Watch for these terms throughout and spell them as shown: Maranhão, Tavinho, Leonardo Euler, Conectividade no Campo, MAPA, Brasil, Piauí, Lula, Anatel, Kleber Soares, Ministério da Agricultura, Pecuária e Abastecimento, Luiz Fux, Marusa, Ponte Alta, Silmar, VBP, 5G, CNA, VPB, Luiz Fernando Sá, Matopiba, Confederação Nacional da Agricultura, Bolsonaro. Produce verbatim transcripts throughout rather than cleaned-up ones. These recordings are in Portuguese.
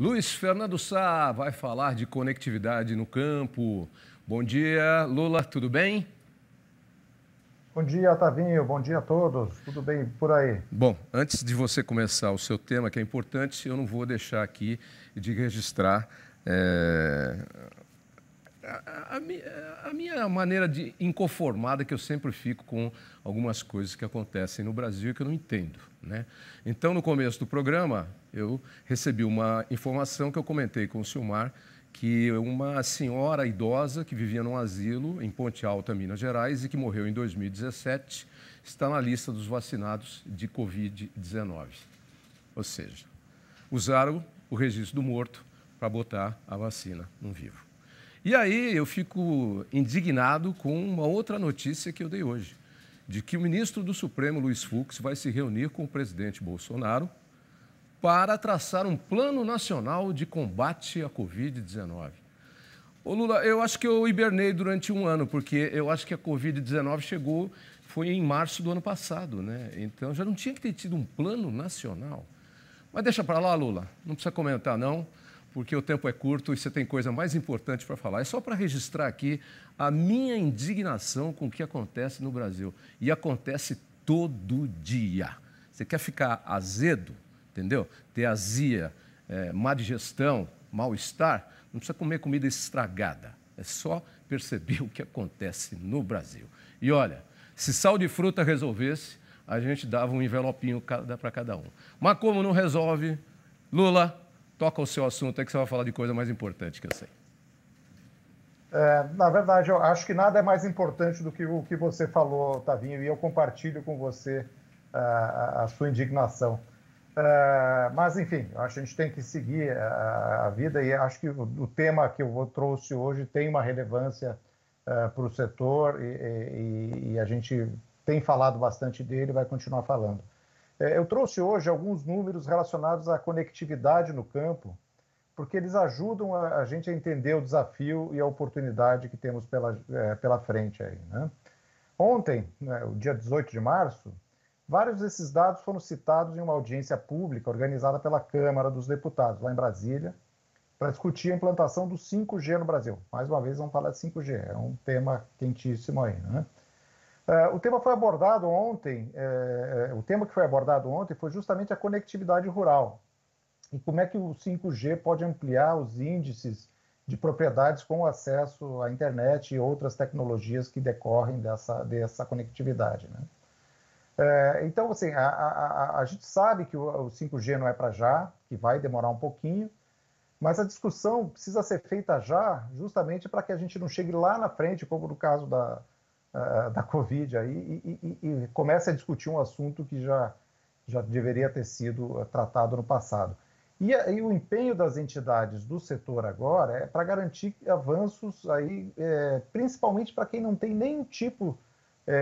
Luiz Fernando Sá vai falar de conectividade no campo. Bom dia, Lula, tudo bem? Bom dia, Tavinho, bom dia a todos, tudo bem por aí? Bom, antes de você começar o seu tema, que é importante, eu não vou deixar aqui de registrar é, a, a, a minha maneira de inconformada que eu sempre fico com algumas coisas que acontecem no Brasil e que eu não entendo, né? Então, no começo do programa, eu recebi uma informação que eu comentei com o Silmar, que uma senhora idosa que vivia num asilo em Ponte Alta, Minas Gerais, e que morreu em dois mil e dezessete, está na lista dos vacinados de Covid dezenove. Ou seja, usaram o registro do morto para botar a vacina no vivo. E aí eu fico indignado com uma outra notícia que eu dei hoje, de que o ministro do Supremo, Luiz Fux, vai se reunir com o presidente Bolsonaro para traçar um plano nacional de combate à Covid dezenove. Ô Lula, eu acho que eu hibernei durante um ano, porque eu acho que a Covid dezenove chegou, foi em março do ano passado, né? Então, já não tinha que ter tido um plano nacional. Mas deixa para lá, Lula, não precisa comentar, não, porque o tempo é curto e você tem coisa mais importante para falar. É só para registrar aqui a minha indignação com o que acontece no Brasil. E acontece todo dia. Você quer ficar azedo? Entendeu? Ter azia, é, má digestão, mal-estar, não precisa comer comida estragada. É só perceber o que acontece no Brasil. E olha, se sal de fruta resolvesse, a gente dava um envelopinho para cada um. Mas como não resolve, Lula, toca o seu assunto aí que você vai falar de coisa mais importante que eu sei. É, na verdade, eu acho que nada é mais importante do que o que você falou, Tavinho, e eu compartilho com você a, a sua indignação. Uh, mas, enfim, acho que a gente tem que seguir a, a vida e acho que o, o tema que eu trouxe hoje tem uma relevância uh, para o setor e, e, e a gente tem falado bastante dele e vai continuar falando. Uh, eu trouxe hoje alguns números relacionados à conectividade no campo, porque eles ajudam a, a gente a entender o desafio e a oportunidade que temos pela, uh, pela frente aí, né? Ontem, né, o dia dezoito de março, vários desses dados foram citados em uma audiência pública organizada pela Câmara dos Deputados, lá em Brasília, para discutir a implantação do cinco G no Brasil. Mais uma vez, vamos falar de cinco G, é um tema quentíssimo aí, né? Uh, o tema foi abordado ontem, eh, o tema que foi abordado ontem foi justamente a conectividade rural e como é que o cinco G pode ampliar os índices de propriedades com acesso à internet e outras tecnologias que decorrem dessa, dessa conectividade, né? É, então, assim, a, a, a gente sabe que o, o cinco G não é para já, que vai demorar um pouquinho, mas a discussão precisa ser feita já, justamente para que a gente não chegue lá na frente, como no caso da, a, da Covid, aí, e, e, e comece a discutir um assunto que já, já deveria ter sido tratado no passado. E, e o empenho das entidades do setor agora é para garantir avanços, aí, é, principalmente para quem não tem nenhum tipo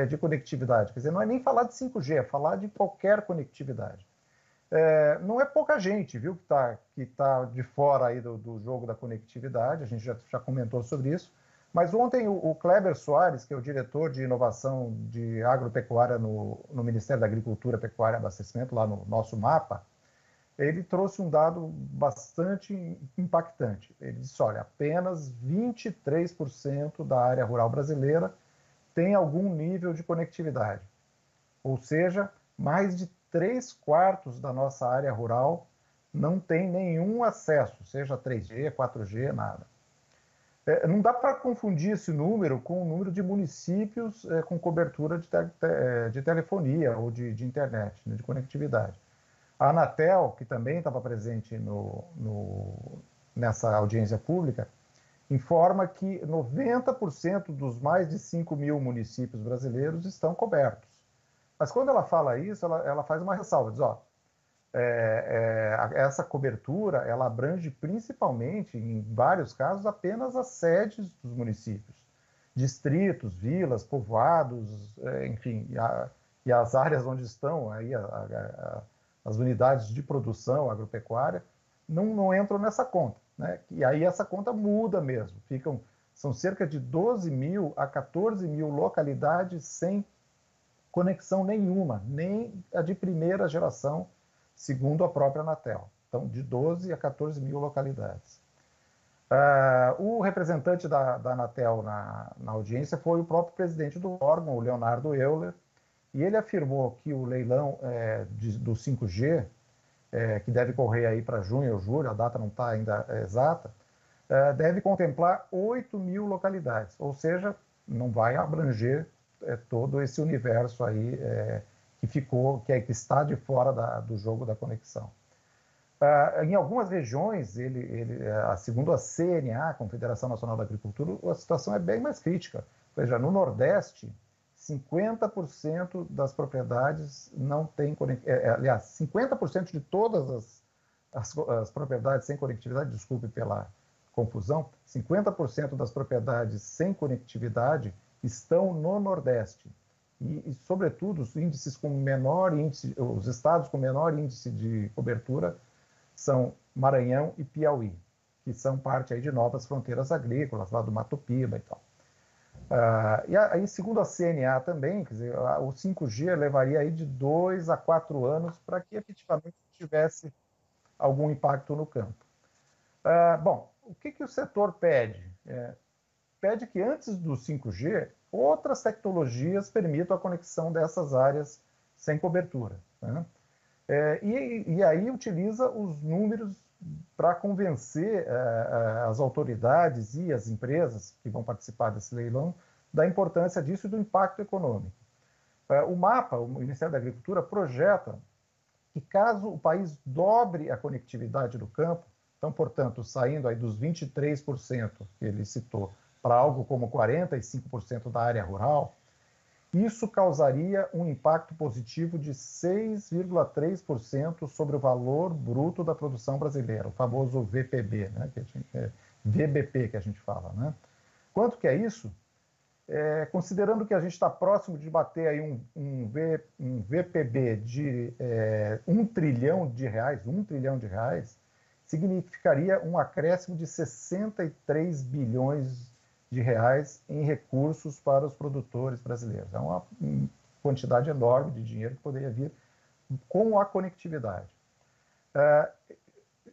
de conectividade, quer dizer, não é nem falar de cinco G, é falar de qualquer conectividade. É, não é pouca gente, viu, que está que tá de fora aí do, do jogo da conectividade, a gente já, já comentou sobre isso, mas ontem o, o Kleber Soares, que é o diretor de inovação de agropecuária no, no Ministério da Agricultura, Pecuária e Abastecimento, lá no nosso MAPA, ele trouxe um dado bastante impactante. Ele disse, olha, apenas vinte e três por cento da área rural brasileira tem algum nível de conectividade, ou seja, mais de três quartos da nossa área rural não tem nenhum acesso, seja três G, quatro G, nada. É, não dá para confundir esse número com o número de municípios é, com cobertura de, te, de telefonia ou de, de internet, né, de conectividade. A Anatel, que também estava presente no, no, nessa audiência pública, informa que noventa por cento dos mais de cinco mil municípios brasileiros estão cobertos. Mas quando ela fala isso, ela, ela faz uma ressalva, diz, ó, é, é, essa cobertura, ela abrange principalmente, em vários casos, apenas as sedes dos municípios, distritos, vilas, povoados, é, enfim, e, a, e as áreas onde estão aí a, a, a, as unidades de produção agropecuária, não, não entram nessa conta, né? E aí essa conta muda mesmo, ficam, são cerca de doze mil a quatorze mil localidades sem conexão nenhuma, nem a de primeira geração, segundo a própria Anatel. então de doze a quatorze mil localidades. Uh, o representante da, da Anatel na, na audiência foi o próprio presidente do órgão, o Leonardo Euler, e ele afirmou que o leilão é, de, do cinco G, é, que deve correr aí para junho ou julho, a data não está ainda exata, é, deve contemplar oito mil localidades, ou seja, não vai abranger é, todo esse universo aí é, que ficou, que, é, que está de fora da, do jogo da conexão. Uh, em algumas regiões, ele, ele, uh, segundo a C N A, Confederação Nacional da Agricultura, a situação é bem mais crítica. Ou seja, no Nordeste, cinquenta por cento das propriedades não tem conectividade. Aliás, cinquenta por cento de todas as, as, as propriedades sem conectividade, desculpe pela confusão, cinquenta por cento das propriedades sem conectividade estão no Nordeste. E, e, sobretudo, os índices com menor índice, os estados com menor índice de cobertura são Maranhão e Piauí, que são parte aí de novas fronteiras agrícolas, lá do Matopiba e tal. Ah, e aí, segundo a C N A também, quer dizer, o cinco G levaria aí de dois a quatro anos para que efetivamente tivesse algum impacto no campo. Ah, bom, o que, que o setor pede? É, pede que antes do cinco G, outras tecnologias permitam a conexão dessas áreas sem cobertura, né? É, e, e aí utiliza os números para convencer uh, as autoridades e as empresas que vão participar desse leilão da importância disso e do impacto econômico. Uh, o MAPA, o Ministério da Agricultura, projeta que caso o país dobre a conectividade do campo, então, portanto, saindo aí dos vinte e três por cento que ele citou para algo como quarenta e cinco por cento da área rural, isso causaria um impacto positivo de seis vírgula três por cento sobre o valor bruto da produção brasileira, o famoso V P B, né? que a gente, é, V B P que a gente fala. Né? Quanto que é isso? É, considerando que a gente está próximo de bater aí um, um, v, um V P B de é, um trilhão de reais, um trilhão de reais, significaria um acréscimo de sessenta e três bilhões de reais de reais em recursos para os produtores brasileiros. É uma quantidade enorme de dinheiro que poderia vir com a conectividade. Uh,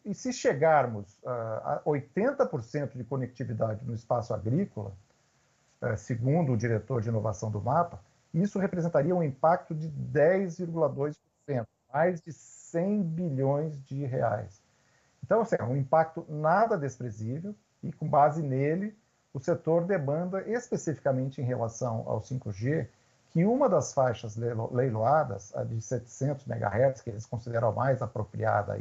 e se chegarmos uh, a oitenta por cento de conectividade no espaço agrícola, uh, segundo o diretor de inovação do MAPA, isso representaria um impacto de dez vírgula dois por cento, mais de cem bilhões de reais. Então, assim, é um impacto nada desprezível e, com base nele, o setor demanda, especificamente em relação ao cinco G, que uma das faixas leiloadas, a de setecentos megahertz, que eles consideram mais apropriada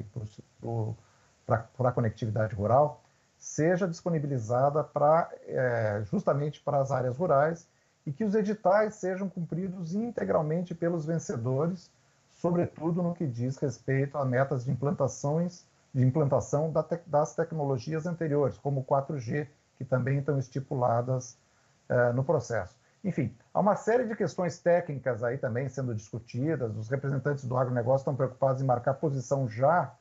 para a conectividade rural, seja disponibilizada pra, é, justamente para as áreas rurais e que os editais sejam cumpridos integralmente pelos vencedores, sobretudo no que diz respeito a metas de, implantações, de implantação da te, das tecnologias anteriores, como o quatro G, que também estão estipuladas uh, no processo. Enfim, há uma série de questões técnicas aí também sendo discutidas, os representantes do agronegócio estão preocupados em marcar posição já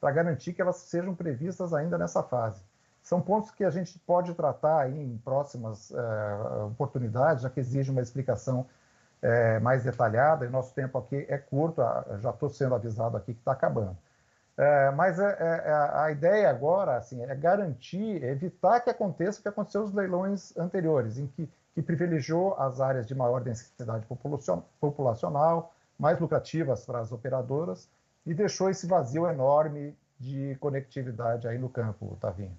para garantir que elas sejam previstas ainda nessa fase. São pontos que a gente pode tratar aí em próximas uh, oportunidades, já que exige uma explicação uh, mais detalhada, e nosso tempo aqui é curto, uh, já estou sendo avisado aqui que está acabando. É, mas é, é, a ideia agora assim, é garantir, é evitar que aconteça o que aconteceu nos leilões anteriores, em que, que privilegiou as áreas de maior densidade populacional, mais lucrativas para as operadoras, e deixou esse vazio enorme de conectividade aí no campo, Tavinho.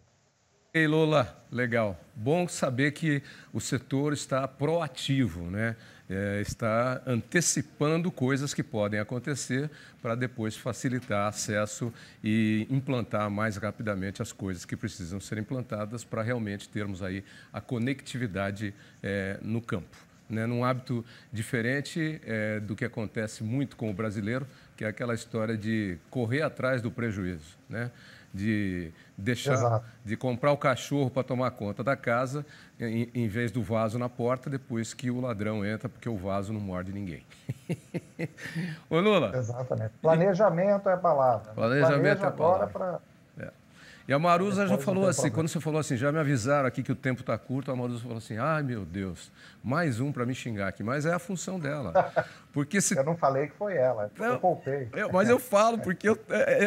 Ei, Lula, legal. Bom saber que o setor está proativo, né? É, está antecipando coisas que podem acontecer para depois facilitar acesso e implantar mais rapidamente as coisas que precisam ser implantadas para realmente termos aí a conectividade é, no campo, né? Num hábito diferente é, do que acontece muito com o brasileiro, que é aquela história de correr atrás do prejuízo, né? De deixar, Exato. de comprar o cachorro para tomar conta da casa, em, em vez do vaso na porta, depois que o ladrão entra, porque o vaso não morde ninguém. Ô, Lula. Exatamente. Planejamento e... é a palavra. Planejamento Planeja é a palavra. Agora pra... é. E a Marusa já falou assim, quando você falou assim, já me avisaram aqui que o tempo está curto, a Marusa falou assim, ai meu Deus, mais um para me xingar aqui, mas é a função dela. Porque se... Eu não falei que foi ela, não, eu poupei. Eu, mas eu falo, porque eu,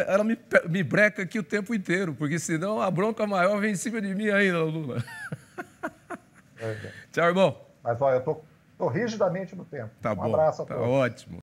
ela me, me breca aqui o tempo inteiro, porque senão a bronca maior vem em cima de mim ainda, Lula. Tchau, irmão. Mas olha, eu tô, tô rigidamente no tempo. Tá um bom, abraço a todos. Tá ótimo.